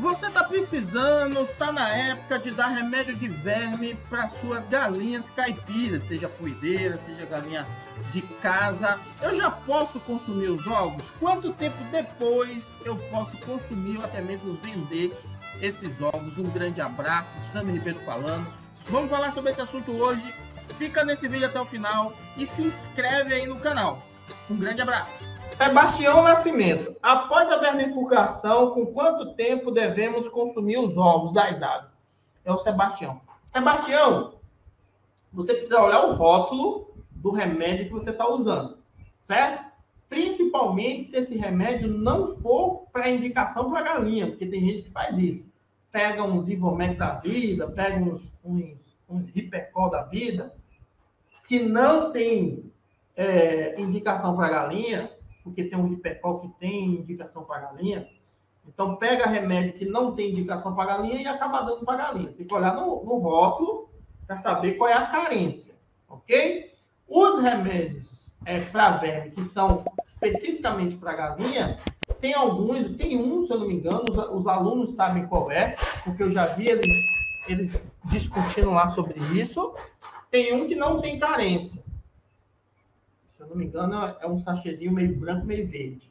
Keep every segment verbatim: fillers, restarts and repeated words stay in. Você está precisando, está na época de dar remédio de verme para suas galinhas caipiras, seja poideira, seja galinha de casa. Eu já posso consumir os ovos? Quanto tempo depois eu posso consumir ou até mesmo vender esses ovos? Um grande abraço, Sandro Ribeiro falando. Vamos falar sobre esse assunto hoje. Fica nesse vídeo até o final e se inscreve aí no canal. Um grande abraço. Sebastião Nascimento, após a vermifugação, com quanto tempo devemos consumir os ovos das aves? É o Sebastião. Sebastião, você precisa olhar o rótulo do remédio que você está usando, certo? Principalmente se esse remédio não for para indicação para galinha, porque tem gente que faz isso. Pega uns ivomec da vida, pega uns, uns, uns Ripercol da vida, que não tem é, indicação para galinha, porque tem um Ripercol que tem indicação para galinha. Então, pega remédio que não tem indicação para galinha e acaba dando para galinha. Tem que olhar no, no rótulo para saber qual é a carência, ok? Os remédios é, para verme, que são especificamente para galinha, tem alguns, tem um, se eu não me engano, os, os alunos sabem qual é, porque eu já vi eles, eles discutindo lá sobre isso. Tem um que não tem carência. Se eu não me engano, é um sachêzinho meio branco, meio verde,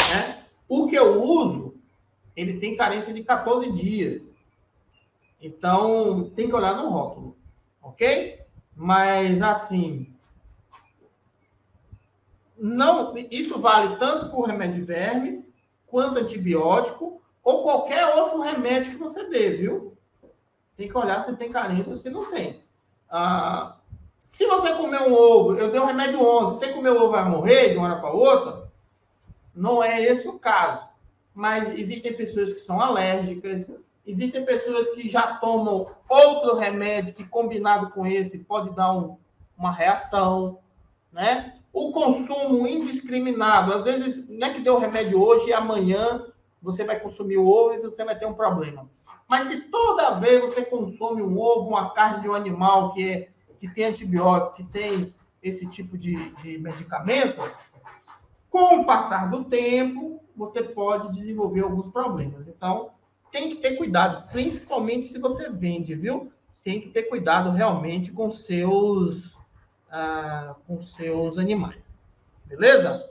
né? O que eu uso, ele tem carência de quatorze dias. Então, tem que olhar no rótulo, ok? Mas, assim, não, isso vale tanto para o remédio de verme, quanto antibiótico, ou qualquer outro remédio que você dê, viu? Tem que olhar se tem carência ou se não tem. Ah... Se você comer um ovo, eu dei um remédio ontem, você comer o ovo vai morrer de uma hora para outra? Não é esse o caso. Mas existem pessoas que são alérgicas, existem pessoas que já tomam outro remédio que combinado com esse pode dar um, uma reação, né? O consumo indiscriminado. Às vezes, não é que deu o remédio hoje e amanhã você vai consumir o ovo e você vai ter um problema. Mas se toda vez você consome um ovo, uma carne de um animal que é que tem antibiótico, que tem esse tipo de, de medicamento, com o passar do tempo, você pode desenvolver alguns problemas. Então, tem que ter cuidado, principalmente se você vende, viu? Tem que ter cuidado realmente com seus, ah, com seus animais. Beleza?